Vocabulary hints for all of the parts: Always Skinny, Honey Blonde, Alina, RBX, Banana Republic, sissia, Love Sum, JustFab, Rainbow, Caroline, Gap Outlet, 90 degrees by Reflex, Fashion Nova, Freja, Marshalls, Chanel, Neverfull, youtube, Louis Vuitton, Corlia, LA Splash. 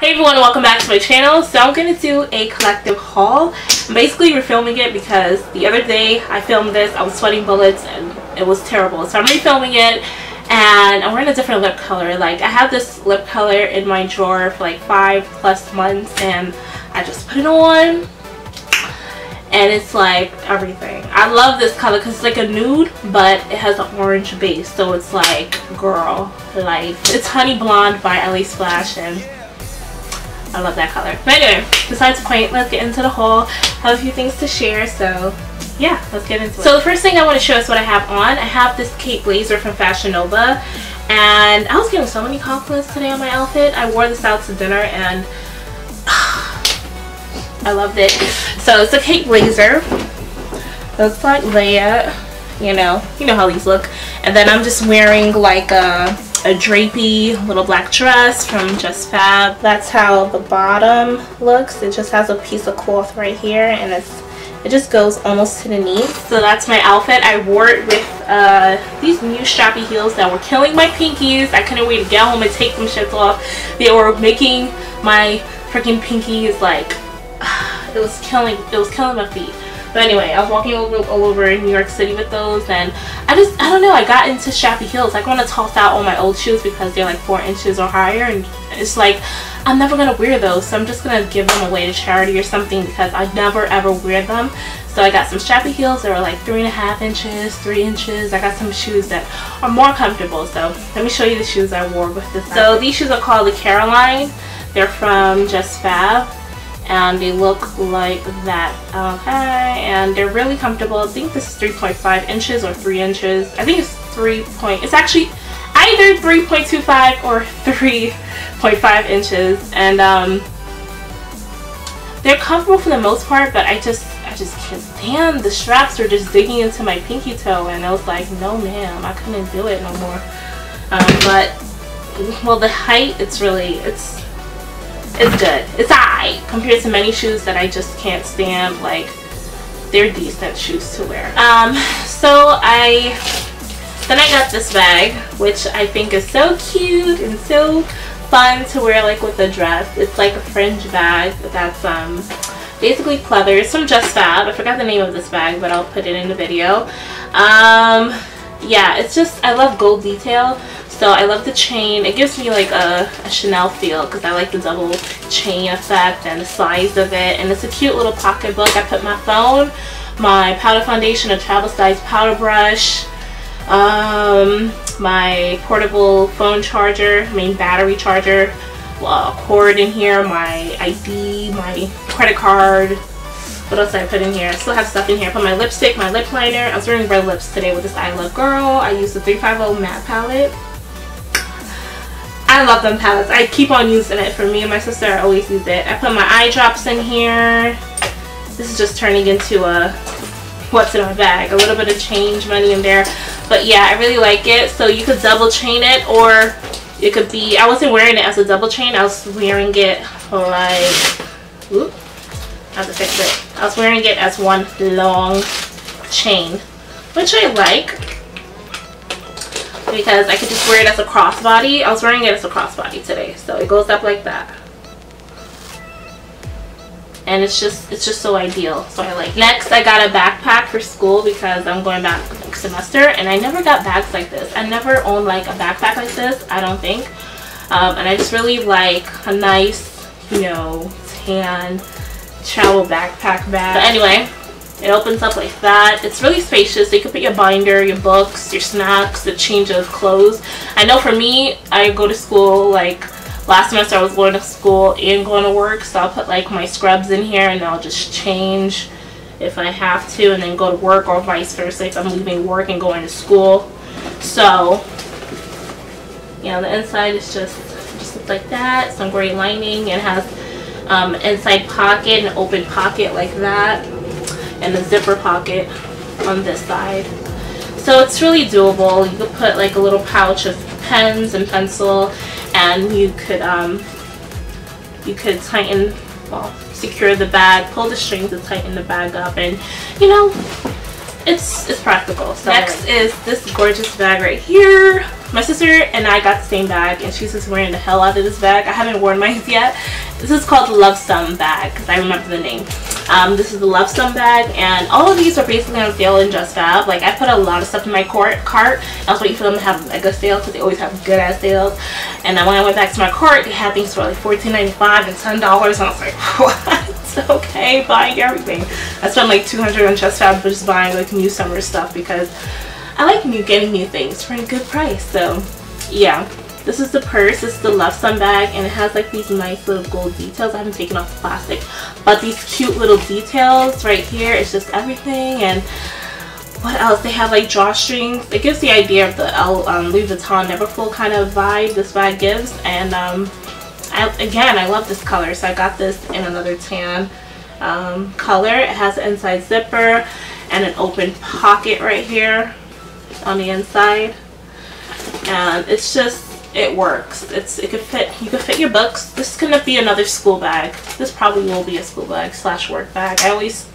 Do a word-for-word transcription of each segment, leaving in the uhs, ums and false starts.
Hey everyone, welcome back to my channel. So I'm going to do a collective haul. Basically we're filming it because the other day I filmed this, I was sweating bullets and it was terrible. So I'm refilming it and I'm wearing a different lip color. Like I had this lip color in my drawer for like five plus months and I just put it on and it's like everything. I love this color because it's like a nude but it has an orange base. So it's like girl life. It's Honey Blonde by L A Splash and I love that color. But anyway, besides the point, let's get into the haul. I have a few things to share, so yeah, let's get into it. So the first thing I want to show is what I have on. I have this cape blazer from Fashion Nova, and I was getting so many compliments today on my outfit. I wore this out to dinner, and uh, I loved it. So it's a cape blazer. Looks like Leia, you know, you know how these look. And then I'm just wearing like a... a drapey little black dress from JustFab. That's how the bottom looks. It just has a piece of cloth right here and it's it just goes almost to the knees. So that's my outfit. I wore it with uh, these new strappy heels that were killing my pinkies. I couldn't wait to get home and take them shits off. They were making my freaking pinkies like it was killing it was killing my feet. But anyway, I was walking all, all over New York City with those and I just, I don't know, I got into strappy heels. Like, I want to toss out all my old shoes because they're like four inches or higher and it's like, I'm never going to wear those. So I'm just going to give them away to charity or something because I never ever wear them. So I got some strappy heels that were like three and a half inches, three inches. I got some shoes that are more comfortable. So let me show you the shoes I wore with this. So these shoes are called the Caroline. They're from JustFab. And they look like that. Okay, and they're really comfortable. I think this is three point five inches or three inches. I think it's three point it's actually either three point two five or three point five inches, and um they're comfortable for the most part, but I just I just can't stand the straps are just digging into my pinky toe and I was like, no ma'am, I couldn't do it no more. Um but well, the height, it's really it's It's good. It's alright compared to many shoes that I just can't stand. Like, they're decent shoes to wear. Um, so I then I got this bag, which I think is so cute and so fun to wear, like with a dress. It's like a fringe bag that's um basically pleather. It's from JustFab. I forgot the name of this bag, but I'll put it in the video. Um, yeah, it's just I love gold detail. So I love the chain. It gives me like a, a Chanel feel because I like the double chain effect and the size of it. And it's a cute little pocketbook. I put my phone, my powder foundation, a travel size powder brush, um, my portable phone charger, I mean battery charger, uh, cord in here, my I D, my credit card. What else did I put in here? I still have stuff in here. I put my lipstick, my lip liner. I was wearing red lips today with this I Love Girl. I used the three fifty matte palette. I love them palettes. I keep on using it. For me and my sister, I always use it. I put my eye drops in here. This is just turning into a what's in my bag. A little bit of change money in there. But yeah, I really like it. So you could double chain it, or it could be, I wasn't wearing it as a double chain. I was wearing it like, oop, I have to fix it. I was wearing it as one long chain, which I like, because I could just wear it as a crossbody. I was wearing it as a crossbody today, so it goes up like that, and it's just it's just so ideal. So I like. Next, I got a backpack for school because I'm going back next semester, and I never got bags like this. I never owned like a backpack like this. I don't think, um, and I just really like a nice, you know, tan travel backpack bag. But anyway. It opens up like that. It's really spacious. So you can put your binder, your books, your snacks, the change of clothes. I know for me, I go to school, like last semester I was going to school and going to work, so I'll put like my scrubs in here and I'll just change if I have to and then go to work, or vice versa if I'm leaving work and going to school. So you know, the inside is just just like that. Some gray lining. It has um, inside pocket and open pocket like that, and the zipper pocket on this side. So it's really doable. You could put like a little pouch of pens and pencil, and you could um you could tighten, well, secure the bag, pull the string to tighten the bag up, and you know, it's it's practical. So next is this gorgeous bag right here. My sister and I got the same bag, and she's just wearing the hell out of this bag. I haven't worn mine yet. This is called the Love Sum bag because I remember the name. Um, this is the Love Sum bag, and all of these are basically on sale in JustFab. Like, I put a lot of stuff in my court, cart. I was waiting for them to have a good sale because they always have good ass sales. And then when I went back to my cart, they had things for like fourteen ninety-five and ten dollars, and I was like, what? Okay, buying everything. I spent like two hundred dollars on JustFab just buying like new summer stuff because I like new getting new things for a good price. So yeah, this is the purse. This is the Love Sum bag, and it has like these nice little gold details. I haven't taken off the plastic, but these cute little details right here, it's just everything. And what else? They have like drawstrings. It gives the idea of the L, um, Louis Vuitton Neverfull kind of vibe this bag gives. And um, I, again, I love this color, so I got this in another tan um, color. It has an inside zipper and an open pocket right here on the inside, and it's just, it works. It's, it could fit, you could fit your books. This is gonna be another school bag. This probably will be a school bag slash work bag. I always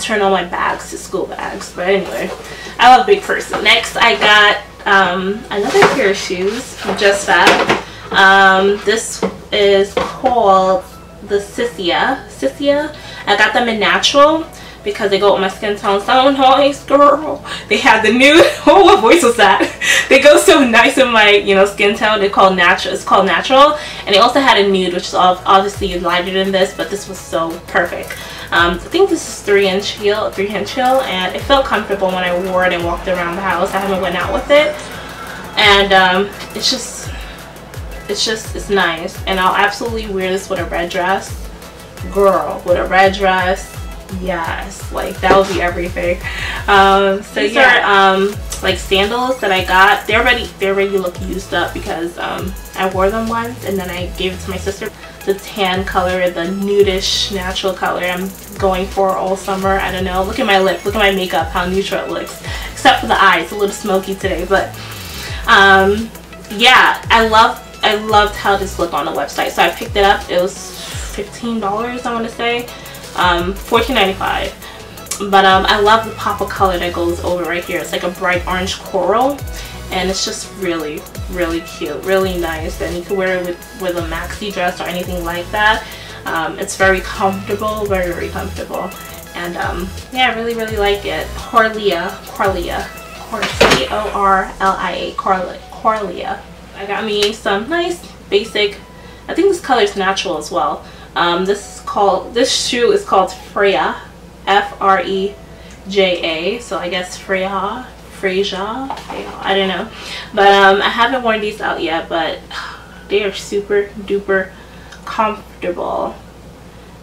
turn all my bags to school bags, but anyway, I love big purses. Next, I got um, another pair of shoes from JustFab. Um, this is called the sissia. Sissia. I got them in natural because they go with my skin tone so nice, girl. They have the nude. Oh, what voice was that? They go so nice with my, you know, skin tone. They call natural. It's called natural, and they also had a nude, which is obviously lighter than this, but this was so perfect. Um, I think this is three inch heel, three inch heel, and it felt comfortable when I wore it and walked around the house. I haven't went out with it, and um, it's just, it's just, it's nice. And I'll absolutely wear this with a red dress, girl. With a red dress. Yes, like that would be everything. Um so these yeah. are um like sandals that I got. They already they already look used up because um I wore them once and then I gave it to my sister. The tan color, the nudish natural color I'm going for all summer. I don't know. Look at my lip, look at my makeup, how neutral it looks. Except for the eyes, a little smoky today, but um yeah, I love I loved how this looked on the website. So I picked it up. It was fifteen dollars, I wanna say. Um, fourteen ninety-five, but um, I love the pop of color that goes over right here. It's like a bright orange coral, and it's just really, really cute, really nice. And you can wear it with, with a maxi dress or anything like that. Um, it's very comfortable, very, very comfortable. And um, yeah, I really, really like it. Corlia, Corlia, C O R L I A, Corlia, Corlia. I got me some nice basic, I think this color is natural as well. Um, this is called, this shoe is called Freja, F R E J A, so I guess Freja, Freja, I don't know, but um, I haven't worn these out yet, but they are super duper comfortable,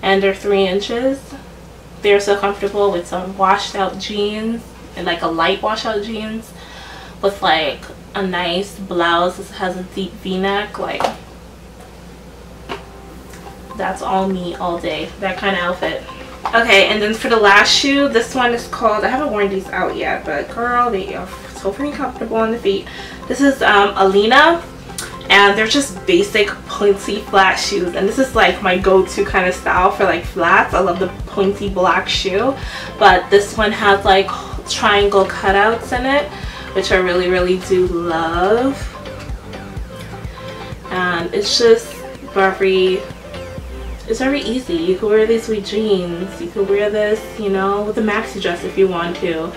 and they're three inches, they're so comfortable with some washed out jeans, and like a light wash out jeans, with like a nice blouse. This has a deep v-neck, like, that's all me all day, that kind of outfit. Okay, and then for the last shoe, this one is called, I haven't worn these out yet, but girl, they are so pretty comfortable on the feet. This is um Alina, and they're just basic pointy flat shoes, and this is like my go-to kind of style for like flats. I love the pointy black shoe, but this one has like triangle cutouts in it, which I really, really do love, and it's just very, it's very easy. You can wear these with jeans. You can wear this, you know, with a maxi dress if you want to.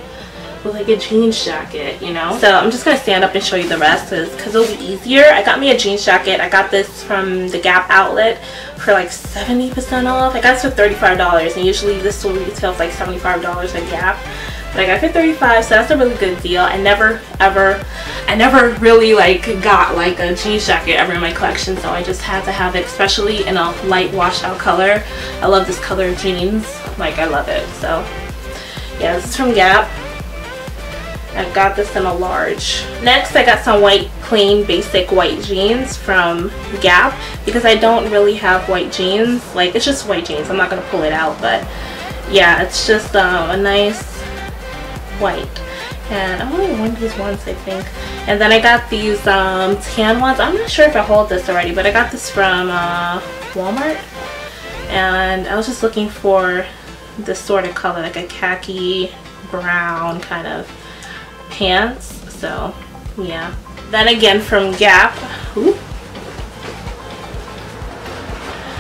With like a jeans jacket, you know. So I'm just going to stand up and show you the rest because it'll be easier. I got me a jeans jacket. I got this from the Gap Outlet for like seventy percent off. I got this for thirty-five dollars, and usually this will retail like seventy-five dollars at Gap. But I got it for thirty-five dollars, so that's a really good deal. I never ever, I never really like got like a jeans jacket ever in my collection, so I just had to have it, especially in a light washed out color. I love this color of jeans, like I love it. So yeah, this is from Gap. I got this in a large. Next, I got some white, plain, basic white jeans from Gap because I don't really have white jeans. Like, it's just white jeans. I'm not gonna pull it out, but yeah, it's just um, a nice white, and I only won these ones, I think. And then I got these um tan ones. I'm not sure if I hold this already, but I got this from uh Walmart, and I was just looking for this sort of color, like a khaki brown kind of pants. So yeah, Then again from Gap. Ooh.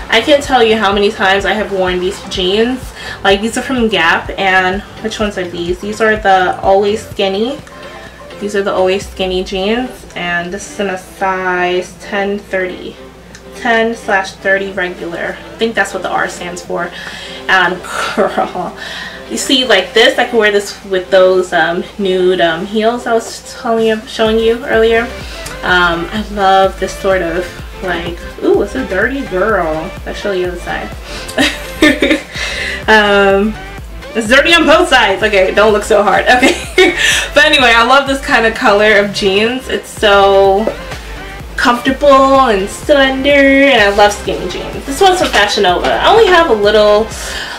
I can't tell you how many times I have worn these jeans. Like, these are from Gap, and which ones are these? These are the Always Skinny. These are the Always Skinny jeans, and this is in a size ten thirty. ten slash thirty regular. I think that's what the R stands for. And girl, you see, like this, I can wear this with those um, nude um, heels I was telling you, showing you earlier. Um, I love this sort of, like, ooh, it's a dirty girl. I'll show you the side. um, it's dirty on both sides. Okay, don't look so hard. Okay, but anyway, I love this kind of color of jeans. It's so comfortable and slender, and I love skinny jeans. This one's from Fashion Nova. I only have a little,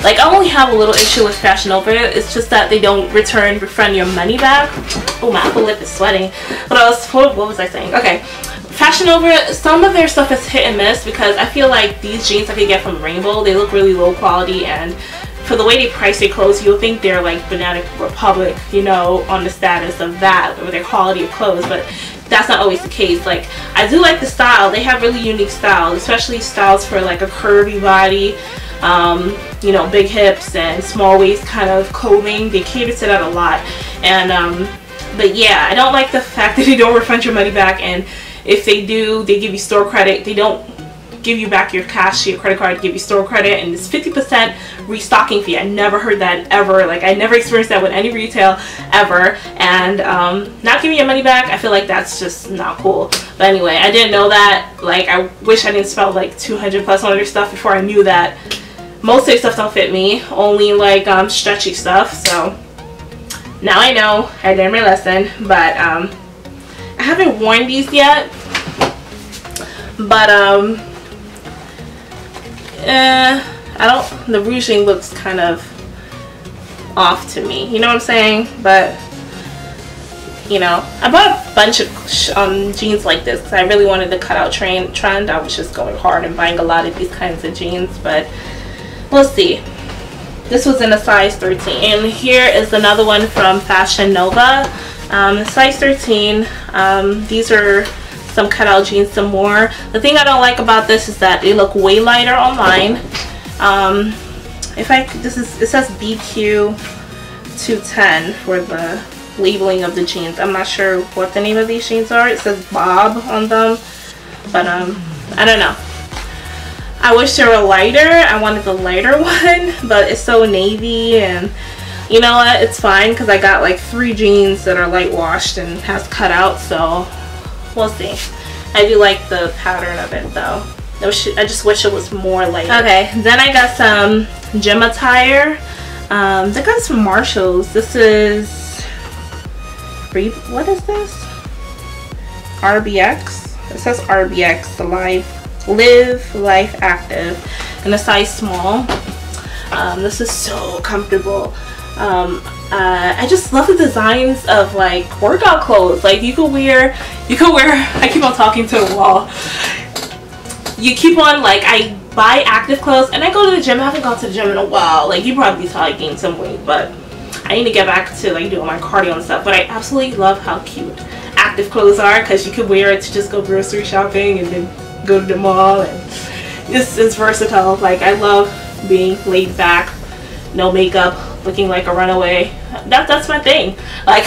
like, I only have a little issue with Fashion Nova. It's just that they don't return, refund your money back. Oh, my upper lip is sweating. What else? What was I saying? Okay, Fashion Nova. Some of their stuff is hit and miss because I feel like these jeans I could get from Rainbow, they look really low quality, and for the way they price their clothes, you'll think they're like Banana Republic, you know, on the status of that, or their quality of clothes, but that's not always the case. Like, I do like the style. They have really unique styles, especially styles for like a curvy body, um, you know, big hips and small waist kind of clothing. They cater to that a lot. And, um, but yeah, I don't like the fact that they don't refund your money back, and if they do, they give you store credit. They don't give you back your cash, your credit card, give you store credit, and it's fifty percent restocking fee. I never heard that ever. Like, I never experienced that with any retail ever. And um, not giving your money back, I feel like that's just not cool. But anyway, I didn't know that. Like, I wish I didn't spell like two hundred plus on their stuff before I knew that. Most of their stuff don't fit me, only like um, stretchy stuff. So now I know. I learned my lesson, but um, I haven't worn these yet. But um, Eh, I don't, the ruching looks kind of off to me, you know what I'm saying? But, you know, I bought a bunch of um, jeans like this because I really wanted the cutout train trend. I was just going hard and buying a lot of these kinds of jeans, but we'll see. This was in a size thirteen, and here is another one from Fashion Nova, um, size thirteen. Um, these are some cutout jeans some more. The thing I don't like about this is that they look way lighter online. Um, if I, this is, it says B Q two ten for the labeling of the jeans. I'm not sure what the name of these jeans are. It says Bob on them, but um, I don't know. I wish they were lighter. I wanted the lighter one, but it's so navy, and you know what? It's fine because I got like three jeans that are light washed and has cutouts, so we'll see. I do like the pattern of it though. I, wish, I just wish it was more light. Okay, then I got some gym attire. Um, I got some Marshalls. This is, what is this? R B X. It says R B X, the life, live life active, in a size small. Um, this is so comfortable. Um, uh, I just love the designs of like workout clothes. Like, you could wear, you could wear, I keep on talking to the wall. You keep on, like, I buy active clothes and I go to the gym. I haven't gone to the gym in a while. Like, you probably saw I gained some weight, but I need to get back to like doing my cardio and stuff. But I absolutely love how cute active clothes are, because you could wear it to just go grocery shopping and then go to the mall, and it's, it's versatile. Like, I love being laid back, no makeup, looking like a runaway. That, that's my thing. Like,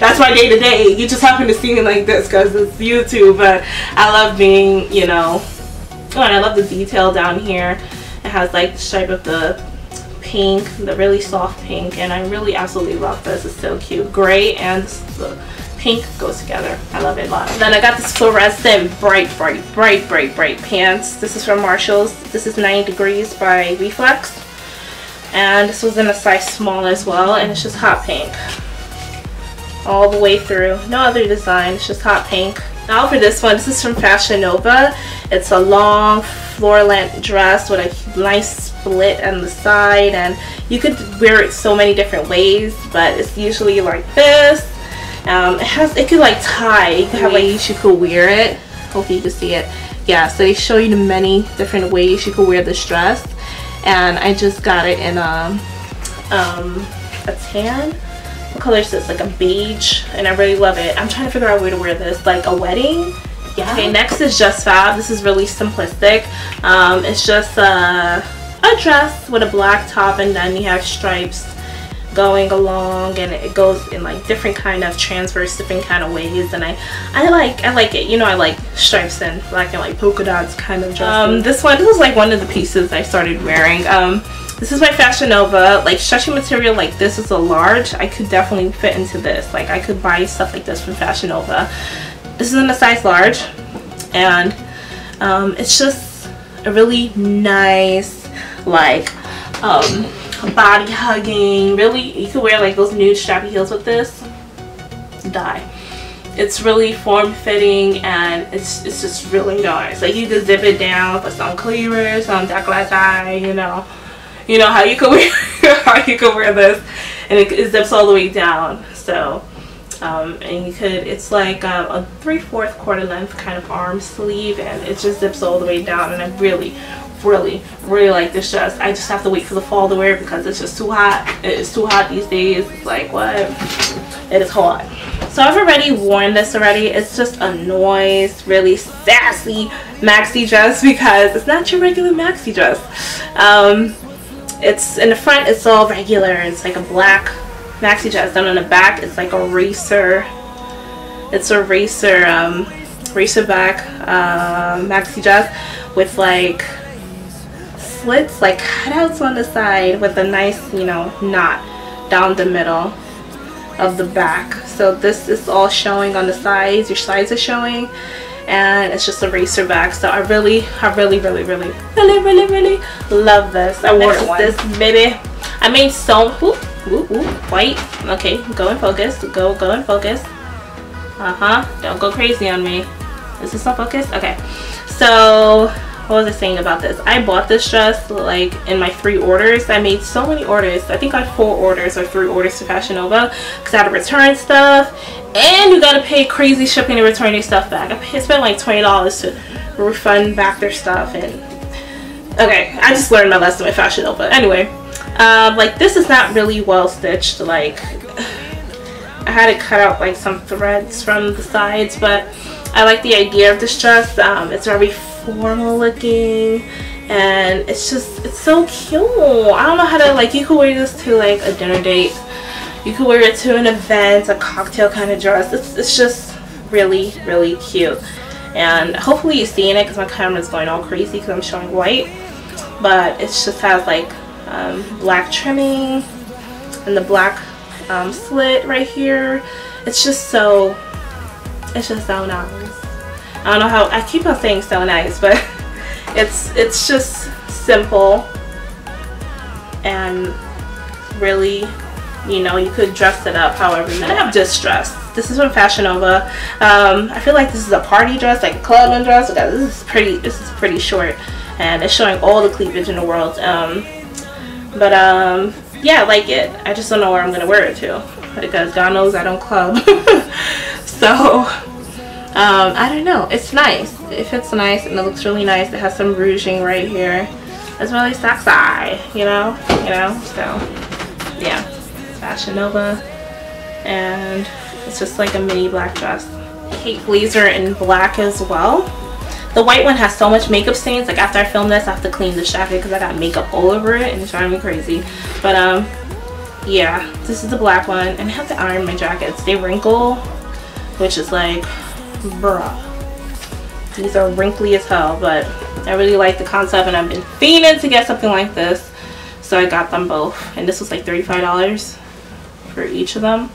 that's my day to day. You just happen to see me like this because it's YouTube, but I love being, you know, oh, and I love the detail down here. It has like the stripe of the pink, the really soft pink, and I really absolutely love this. It's so cute. Gray and the pink goes together. I love it a lot. Then I got this fluorescent bright, bright, bright, bright, bright pants. This is from Marshalls. This is ninety degrees by Reflex. And this was in a size small as well, and it's just hot pink all the way through. No other design, it's just hot pink. Now for this one, this is from Fashion Nova. It's a long floor-length dress with a nice split on the side, and you could wear it so many different ways, but it's usually like this. Um, it has, it could like tie, you could have ways you could wear it. Hopefully you can see it. Yeah, so they show you the many different ways you could wear this dress. And I just got it in a, um, a tan. color is this? Like a beige, and I really love it. I'm trying to figure out where to wear this, like a wedding. Yeah. Okay, next is JustFab. This is really simplistic. Um, it's just a, a dress with a black top, and then you have stripes going along, and it goes in like different kind of transverse, different kind of ways, and I, I like, I like it. You know, I like stripes and black and like polka dots kind of dress. Um, this one, this is like one of the pieces I started wearing. Um, this is my Fashion Nova, like stretchy material. Like this is a large. I could definitely fit into this. Like I could buy stuff like this from Fashion Nova. This is in a size large, and um, it's just a really nice, like, um, body hugging. Really, you could wear like those nude strappy heels with this. Die. It's really form fitting, and it's it's just really nice. Like you could zip it down for some clearer, some décolleté. You know, you know how you could wear how you could wear this, and it, it zips all the way down. So. Um, and you could, it's like um, a three-fourth quarter length kind of arm sleeve, and it just zips all the way down, and I really, really, really like this dress. I just have to wait for the fall to wear it because it's just too hot. It is too hot these days. It's like, what? It is hot. So I've already worn this already. It's just a nice, really sassy maxi dress because it's not your regular maxi dress. Um, it's, in the front, it's all regular. It's like a black maxi dress, down on the back it's like a racer, it's a racer um racer back uh, maxi dress with like slits, like cutouts on the side, with a nice, you know, knot down the middle of the back. So this is all showing on the sides, your sides are showing, and it's just a racer back. So I really, I really, really, really, really, really, really love this. I wore it once. This baby, I made so whoop. Ooh, ooh, white. Okay, go and focus. Go, go and focus. Uh-huh. Don't go crazy on me. Is this not focused? Okay. So, what was I saying about this? I bought this dress, like, in my three orders. I made so many orders. I think I had four orders or three orders to Fashion Nova because I had to return stuff. And you gotta pay crazy shipping to return your stuff back. I spent, like, twenty dollars to refund back their stuff. And okay, I just learned my lesson with Fashion Nova. Anyway. Um, like this is not really well stitched, like I had to cut out like some threads from the sides, but I like the idea of this dress. Um, it's very formal looking, and it's just, it's so cute. I don't know how to, like, you could wear this to like a dinner date, you could wear it to an event, a cocktail kind of dress. It's, it's just really, really cute, and hopefully you're seeing it because my camera's going all crazy because I'm showing white, but it just has like Um, black trimming and the black um, slit right here. It's just so, it's just so nice. I don't know how, I keep on saying so nice, but it's it's just simple and really, you know, you could dress it up however you want. I have this dress. This is from Fashion Nova. Um, I feel like this is a party dress, like a clubbing dress. Okay, this is pretty, this is pretty short, and it's showing all the cleavage in the world. Um, But, um, yeah, I like it. I just don't know where I'm going to wear it to because God knows I don't club. So, um, I don't know. It's nice. It fits nice, and it looks really nice. It has some rouging right here. It's really sexy, you know? You know? So, yeah. Fashion Nova. And it's just like a mini black dress. I hate blazer in black as well. The white one has so much makeup stains. Like after I film this, I have to clean this jacket because I got makeup all over it and it's driving me crazy. But um, yeah, this is the black one, and I have to iron my jackets. They wrinkle, which is like, bruh, these are wrinkly as hell. But I really like the concept, and I've been fiending to get something like this, so I got them both. And this was like thirty-five dollars for each of them.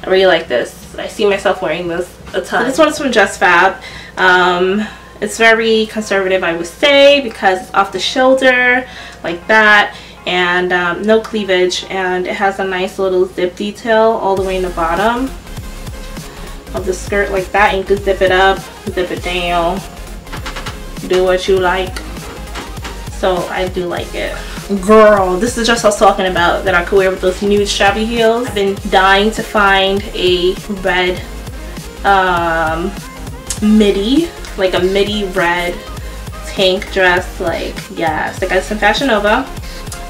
I really like this. I see myself wearing this a ton. This one's from JustFab. Um, it's very conservative, I would say, because it's off the shoulder like that, and um, no cleavage, and it has a nice little zip detail all the way in the bottom of the skirt like that, and you can zip it up, zip it down, do what you like. So I do like it. Girl, this is just what I was talking about, that I could wear with those nude strappy heels. I've been dying to find a red um, midi, like a midi red tank dress. Like, yes, like I got some Fashion Nova.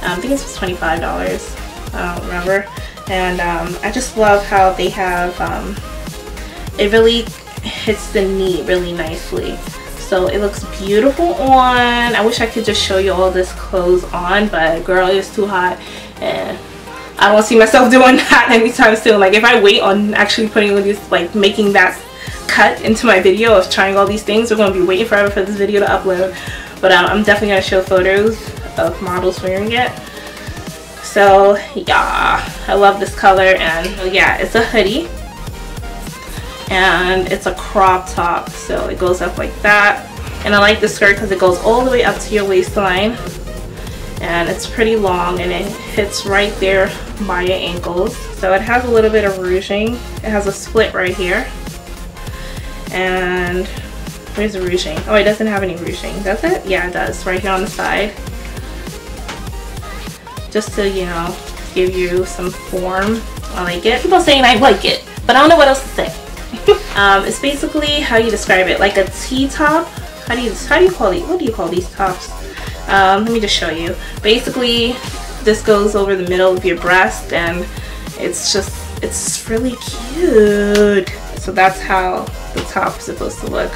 Um, I think this was twenty-five dollars. I don't remember. and um, I just love how they have um, it really hits the knee really nicely. So it looks beautiful on. I wish I could just show you all this clothes on, but girl, it's too hot and I don't see myself doing that anytime soon. Like if I wait on actually putting all these, like making that cut into my video of trying all these things, we're going to be waiting forever for this video to upload. But um, I'm definitely going to show photos of models wearing it. So yeah, I love this color. And yeah, it's a hoodie and it's a crop top, so it goes up like that. And I like the skirt because it goes all the way up to your waistline and it's pretty long and it hits right there by your ankles. So it has a little bit of ruching. It has a split right here. And where's the ruching? Oh, it doesn't have any ruching, does it? Yeah, it does, right here on the side, just to, you know, give you some form. I like it. People saying I like it, but I don't know what else to say. um, it's basically, how you describe it, like a T-top. How do you how do you call it? What do you call these tops? Um, let me just show you. Basically, this goes over the middle of your breast, and it's just it's really cute. So that's how the top is supposed to look.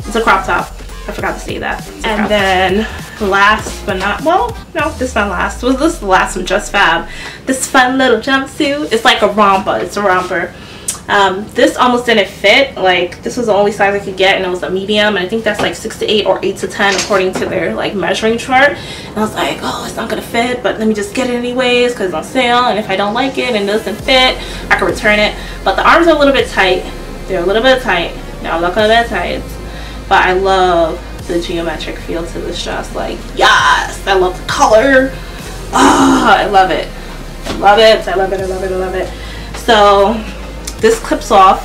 It's a crop top. I forgot to say that. And then last but not, well, no, this is not last. Well, this is the last from JustFab. This fun little jumpsuit. It's like a romper. It's a romper. Um, this almost didn't fit. Like this was the only size I could get, and it was a medium. And I think that's like six to eight or eight to ten according to their like measuring chart. And I was like, oh, it's not gonna fit, but let me just get it anyways because it's on sale. And if I don't like it and it doesn't fit, I can return it. But the arms are a little bit tight. They're a little bit tight. Now I'm not gonna that tight. But I love the geometric feel to this dress. Like, yes! I love the color. Ah, oh, I love it. I love it. I love it. I love it. I love it. So this clips off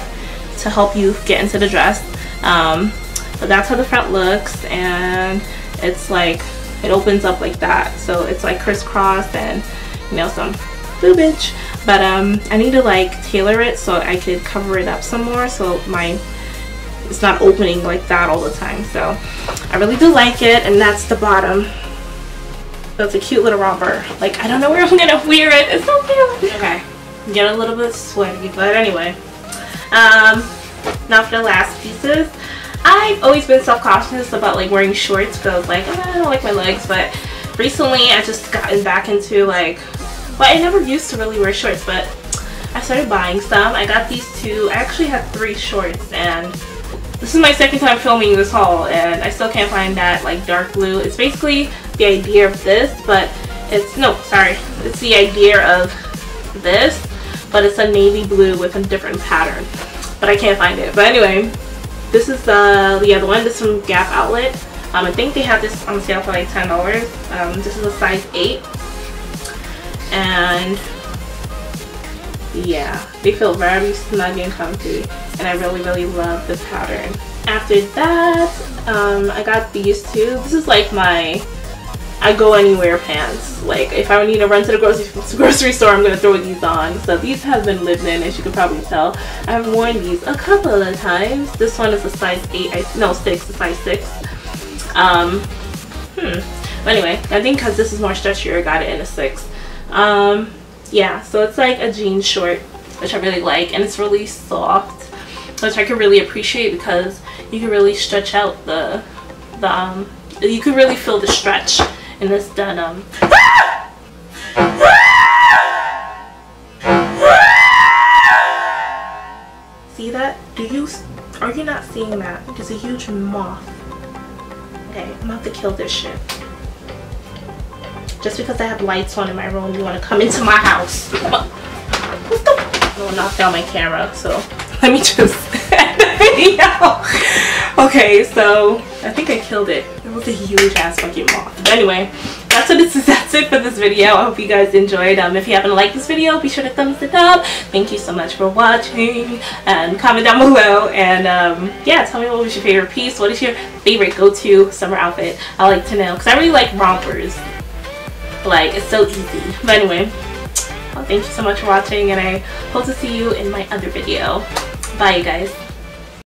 to help you get into the dress. Um, but that's how the front looks, and it's like it opens up like that. So it's like crisscrossed and, you know, some boobage. But um, I need to like tailor it so I could cover it up some more. So my it's not opening like that all the time. So I really do like it, and that's the bottom. So it's a cute little romper. Like, I don't know where I'm gonna wear it. It's so cute. Okay, get a little bit sweaty, but anyway. Um, now for the last pieces. I've always been self-conscious about like wearing shorts because like, oh, I don't like my legs, but recently I just gotten back into like, well, I never used to really wear shorts, but I started buying some. I got these two. I actually had three shorts, and this is my second time filming this haul, and I still can't find that like dark blue. It's basically the idea of this, but it's no, sorry, it's the idea of this, but it's a navy blue with a different pattern. But I can't find it. But anyway, this is uh, the other one. This is from Gap Outlet. Um, I think they had this on sale for like ten dollars. Um, this is a size eight, and yeah, they feel very snug and comfy, and I really really love the pattern. After that, um, I got these two. This is like my I go anywhere pants. Like if I need to run to the grocery grocery store, I'm gonna throw these on. So these have been lived in, as you can probably tell. I've worn these a couple of times. This one is a size eight, I, no six, a size six. Um, hmm. But anyway, I think because this is more stretchier, I got it in a six. Um. Yeah, so it's like a jean short, which I really like, and it's really soft, which I can really appreciate because you can really stretch out the, the um, you can really feel the stretch in this denim. See that? Do you, are you not seeing that? There's a huge moth. Okay, I'm about to kill this shit. Just because I have lights on in my room, you want to come into my house. What the? I will knock down my camera, so let me just end the video. Okay, so I think I killed it. It was a huge ass fucking moth. But anyway, that's what this is. That's it for this video. I hope you guys enjoyed. Um, if you haven't liked this video, be sure to thumbs it up. Thank you so much for watching, and comment down below. And um, yeah, tell me what was your favorite piece. What is your favorite go-to summer outfit? I like to know because I really like rompers. Like, it's so easy. But anyway, well, thank you so much for watching, and I hope to see you in my other video. Bye, you guys.